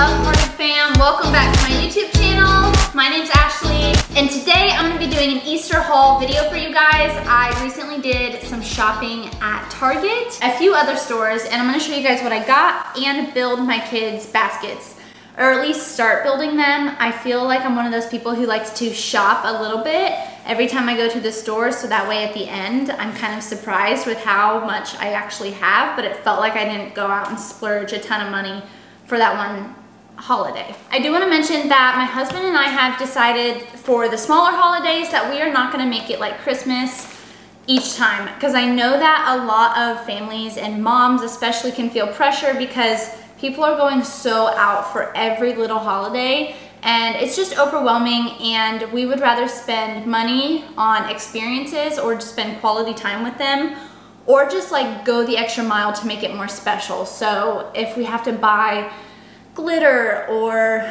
Up morning fam, welcome back to my YouTube channel. My name's Ashley and today I'm going to be doing an Easter haul video for you guys. I recently did some shopping at Target, a few other stores, and I'm going to show you guys what I got and build my kids' baskets. Or at least start building them. I feel like I'm one of those people who likes to shop a little bit every time I go to the store, so that way at the end I'm kind of surprised with how much I actually have, but it felt like I didn't go out and splurge a ton of money for that one holiday. I do want to mention that my husband and I have decided for the smaller holidays that we are not going to make it like Christmas each time, because I know that a lot of families and moms especially can feel pressure because people are going so out for every little holiday and it's just overwhelming, and we would rather spend money on experiences or just spend quality time with them or just like go the extra mile to make it more special. So if we have to buy glitter or,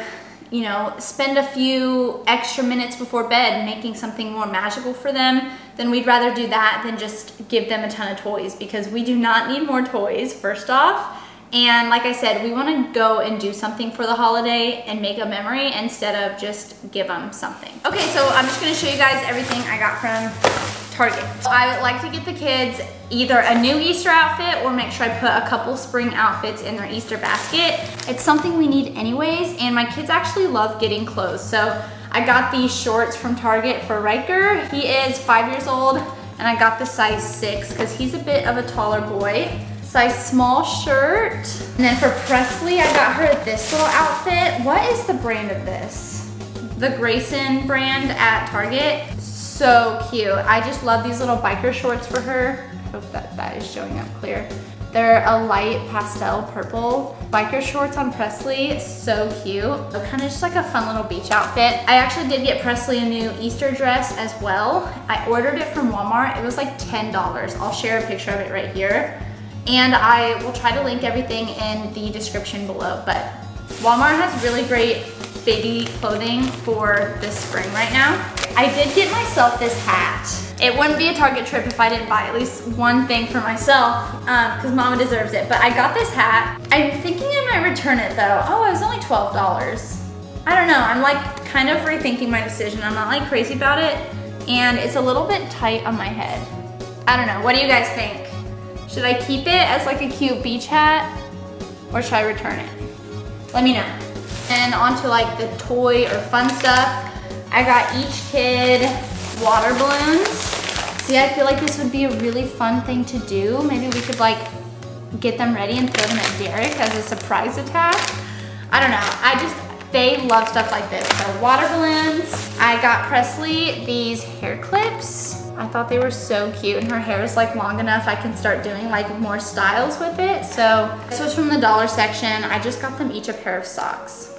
you know, spend a few extra minutes before bed making something more magical for them, then we'd rather do that than just give them a ton of toys, because we do not need more toys, first off. And like I said, we want to go and do something for the holiday and make a memory instead of just give them something. Okay, so I'm just going to show you guys everything I got from Target. So I would like to get the kids either a new Easter outfit or make sure I put a couple spring outfits in their Easter basket. It's something we need anyways, and my kids actually love getting clothes. So I got these shorts from Target for Riker. He is 5 years old, and I got the size 6 because he's a bit of a taller boy. Size small shirt. And then for Presley, I got her this little outfit. What is the brand of this? The Grayson brand at Target. So cute. I just love these little biker shorts for her. I hope that is showing up clear. They're a light pastel purple. Biker shorts on Presley, so cute. So kind of just like a fun little beach outfit. I actually did get Presley a new Easter dress as well. I ordered it from Walmart. It was like $10. I'll share a picture of it right here. And I will try to link everything in the description below, but Walmart has really great baby clothing for this spring right now. I did get myself this hat. It wouldn't be a Target trip if I didn't buy at least one thing for myself, because Mama deserves it. But I got this hat. I'm thinking I might return it though. Oh, it was only $12. I don't know, I'm like kind of rethinking my decision. I'm not like crazy about it, and it's a little bit tight on my head. I don't know, what do you guys think? Should I keep it as like a cute beach hat or should I return it? Let me know. And onto like the toy or fun stuff. I got each kid water balloons. See, I feel like this would be a really fun thing to do. Maybe we could like get them ready and throw them at Derek as a surprise attack. I don't know, they love stuff like this. So water balloons. I got Presley these hair clips. I thought they were so cute, and her hair is like long enough I can start doing like more styles with it. So this was from the dollar section. I just got them each a pair of socks.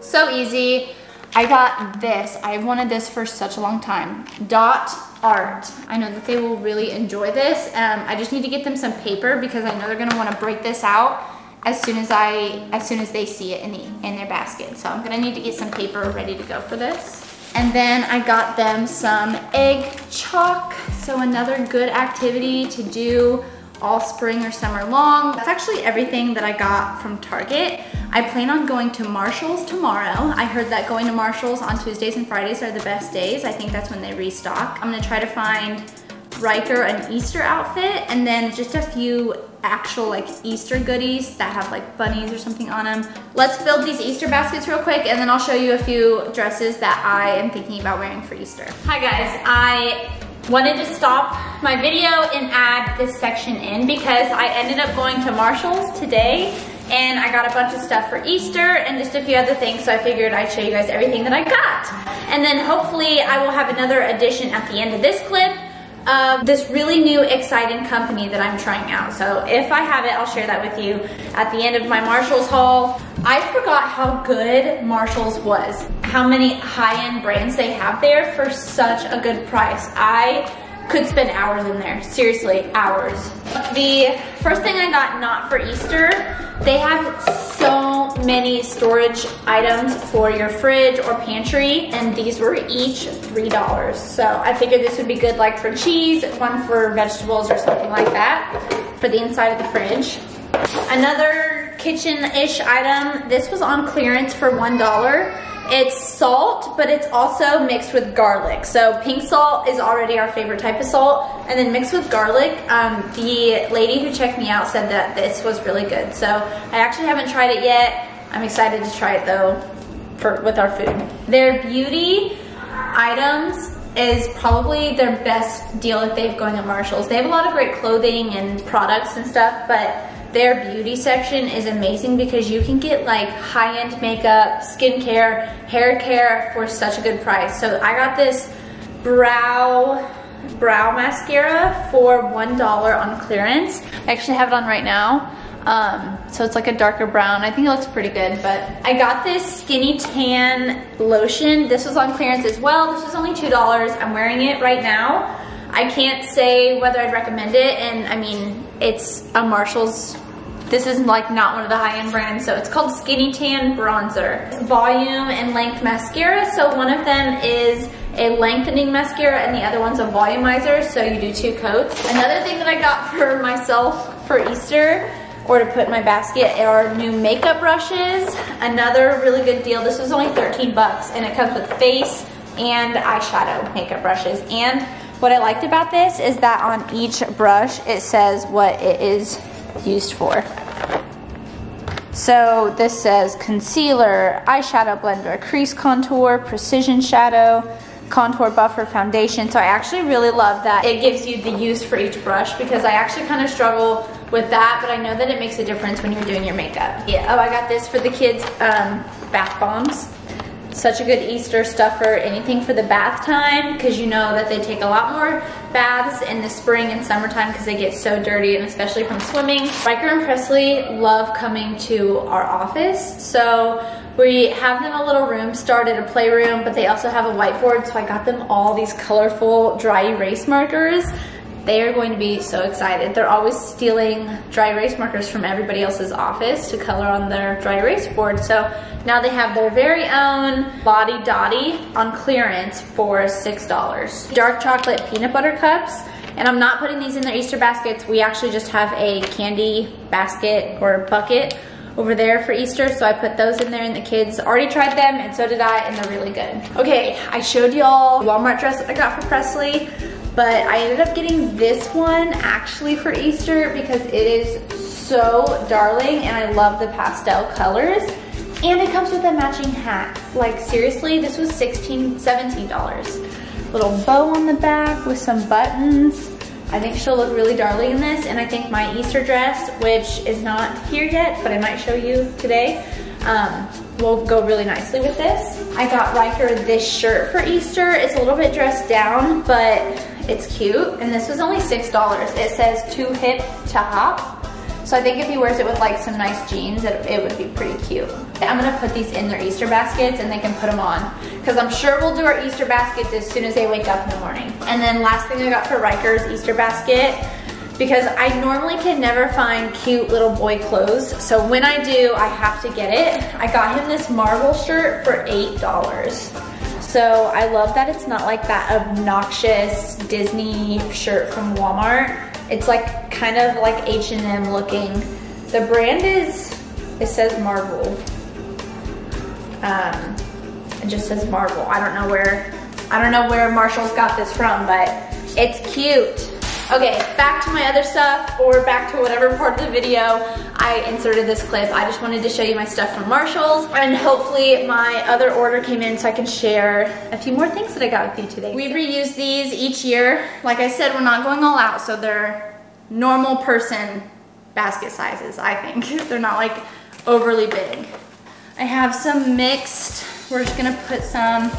So easy. I got this. I wanted this for such a long time. Dot art. I know that they will really enjoy this. I just need to get them some paper because I know they're gonna wanna break this out as soon as they see it in their basket. So I'm gonna need to get some paper ready to go for this. And then I got them some egg chalk. So another good activity to do all spring or summer long. That's actually everything that I got from Target. I plan on going to Marshalls tomorrow. I heard that going to Marshalls on Tuesdays and Fridays are the best days. I think that's when they restock. I'm gonna try to find Riker an Easter outfit, and then just a few actual like Easter goodies that have like bunnies or something on them. Let's build these Easter baskets real quick, and then I'll show you a few dresses that I am thinking about wearing for Easter. Hi guys, I wanted to stop my video and add this section in because I ended up going to Marshalls today and I got a bunch of stuff for Easter and just a few other things, so I figured I'd show you guys everything that I got. And then hopefully I will have another edition at the end of this clip of this really new exciting company that I'm trying out. So if I have it, I'll share that with you at the end of my Marshalls haul. I forgot how good Marshalls was, how many high-end brands they have there for such a good price. I could spend hours in there, seriously, hours. The first thing I got not for Easter, they have so many storage items for your fridge or pantry, and these were each $3. So I figured this would be good like for cheese, one for vegetables or something like that, for the inside of the fridge. Another kitchen-ish item. This was on clearance for $1. It's salt, but it's also mixed with garlic. So pink salt is already our favorite type of salt, and then mixed with garlic. The lady who checked me out said that this was really good. So I actually haven't tried it yet. I'm excited to try it though with our food. Their beauty items is probably their best deal if they've going at Marshalls. They have a lot of great clothing and products and stuff, but their beauty section is amazing because you can get like high-end makeup, skincare, hair care for such a good price. So I got this brow mascara for $1 on clearance. I actually have it on right now. So it's like a darker brown. I think it looks pretty good, but I got this Skinny Tan lotion. This was on clearance as well. This was only $2. I'm wearing it right now. I can't say whether I'd recommend it, and I mean, it's a Marshalls. This is like not one of the high-end brands, so it's called Skinny Tan Bronzer. It's volume and length mascara, so one of them is a lengthening mascara and the other one's a volumizer, so you do two coats. Another thing that I got for myself for Easter, or to put in my basket, are new makeup brushes. Another really good deal. This was only 13 bucks, and it comes with face and eyeshadow makeup brushes. And what I liked about this is that on each brush it says what it is used for. So this says concealer, eyeshadow blender, crease contour, precision shadow, contour buffer, foundation. So I actually really love that it gives you the use for each brush, because I actually kind of struggle with that, but I know that it makes a difference when you're doing your makeup. Yeah. Oh, I got this for the kids, bath bombs. Such a good Easter stuffer, anything for the bath time, because you know that they take a lot more baths in the spring and summertime because they get so dirty, and especially from swimming. Riker and Presley love coming to our office, so we have them a little room started, a playroom, but they also have a whiteboard, so I got them all these colorful dry erase markers. They are going to be so excited. They're always stealing dry erase markers from everybody else's office to color on their dry erase board. So now they have their very own Lottie Dottie on clearance for $6. Dark chocolate peanut butter cups. And I'm not putting these in their Easter baskets. We actually just have a candy basket or bucket over there for Easter, so I put those in there, and the kids already tried them, and so did I, and they're really good. Okay, I showed y'all the Walmart dress that I got for Presley, but I ended up getting this one actually for Easter because it is so darling, and I love the pastel colors, and it comes with a matching hat. Like seriously, this was $16, $17. Little bow on the back with some buttons. I think she'll look really darling in this, and I think my Easter dress, which is not here yet, but I might show you today, will go really nicely with this. I got Riker this shirt for Easter. It's a little bit dressed down, but it's cute, and this was only $6. It says too hip to hop. So I think if he wears it with like some nice jeans, it would be pretty cute. I'm gonna put these in their Easter baskets and they can put them on, because I'm sure we'll do our Easter baskets as soon as they wake up in the morning. And then last thing I got for Riker's Easter basket, because I normally can never find cute little boy clothes, so when I do, I have to get it. I got him this Marvel shirt for $8. So I love that it's not like that obnoxious Disney shirt from Walmart. It's like kind of like H&M looking. The brand is, it says Marvel. It just says Marvel. I don't know where Marshall's got this from, but it's cute. Okay, back to my other stuff, or back to whatever part of the video I inserted this clip. I just wanted to show you my stuff from Marshalls, and hopefully my other order came in so I can share a few more things that I got with you today. We reuse these each year. Like I said, we're not going all out, so they're normal person basket sizes, I think. They're not like overly big. I have some mixed. We're just gonna put some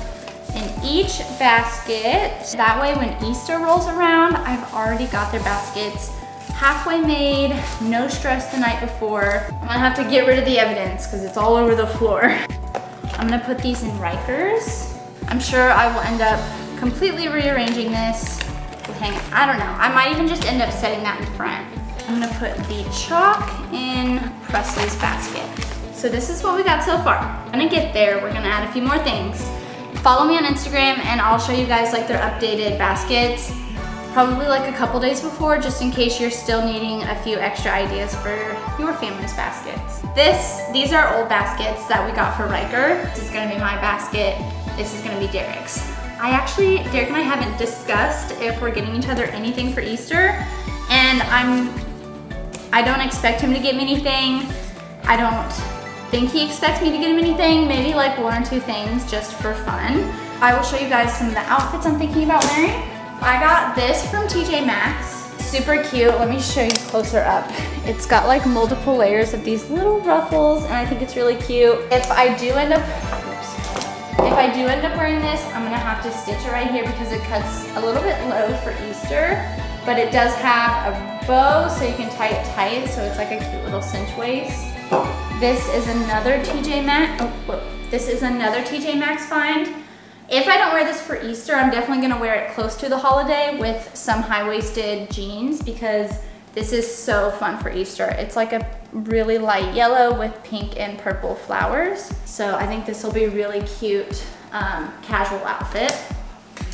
in each basket. That way when Easter rolls around, I've already got their baskets halfway made, no stress the night before. I'm gonna have to get rid of the evidence because it's all over the floor. I'm gonna put these in Riker's. I'm sure I will end up completely rearranging this. I don't know, I might even just end up setting that in front. I'm gonna put the chalk in Presley's basket. So this is what we got so far. I'm gonna get there, we're gonna add a few more things. Follow me on Instagram and I'll show you guys like their updated baskets. probably like a couple days before, just in case you're still needing a few extra ideas for your family's baskets. These are old baskets that we got for Riker. This is gonna be my basket. This is gonna be Derek's. Derek and I haven't discussed if we're getting each other anything for Easter, and I don't expect him to get me anything. I don't think he expects me to get him anything, maybe like one or two things just for fun. I will show you guys some of the outfits I'm thinking about wearing. I got this from TJ Maxx, super cute. Let me show you closer up. It's got like multiple layers of these little ruffles and I think it's really cute. If I do end up wearing this, I'm gonna have to stitch it right here because it cuts a little bit low for Easter, but it does have a bow so you can tie it, so it's like a cute little cinch waist. This is another TJ Maxx, find. If I don't wear this for Easter, I'm definitely gonna wear it close to the holiday with some high-waisted jeans because this is so fun for Easter. It's like a really light yellow with pink and purple flowers. So I think this will be a really cute casual outfit.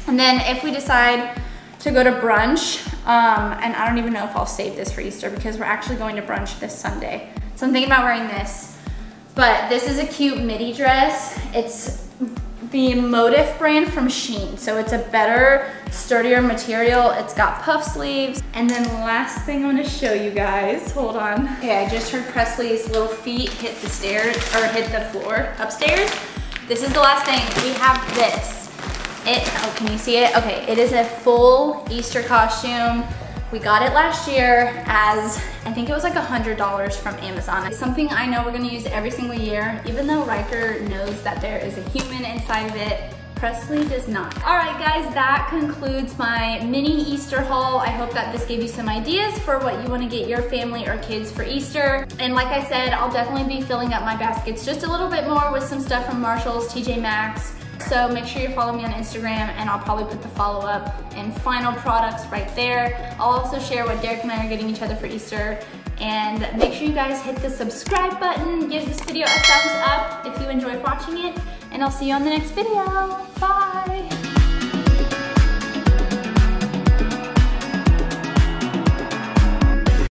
And then if we decide to go to brunch, and I don't even know if I'll save this for Easter because we're actually going to brunch this Sunday. So I'm thinking about wearing this. But this is a cute midi dress. It's the Motif brand from Sheen. So it's a better, sturdier material. It's got puff sleeves. And then last thing I'm gonna show you guys, hold on. Okay, I just heard Presley's little feet hit the stairs, or hit the floor upstairs. This is the last thing, we have this. Oh, can you see it? Okay, it is a full Easter costume. We got it last year as, I think it was like $100 from Amazon. It's something I know we're gonna use every single year, even though Riker knows that there is a human inside of it. Presley does not. All right guys, that concludes my mini Easter haul. I hope that this gave you some ideas for what you wanna get your family or kids for Easter. And like I said, I'll definitely be filling up my baskets just a little bit more with some stuff from Marshalls, TJ Maxx. So make sure you follow me on Instagram and I'll probably put the follow-up and final products right there. I'll also share what Derek and I are getting each other for Easter. And make sure you guys hit the subscribe button, give this video a thumbs up if you enjoyed watching it, and I'll see you on the next video. Bye!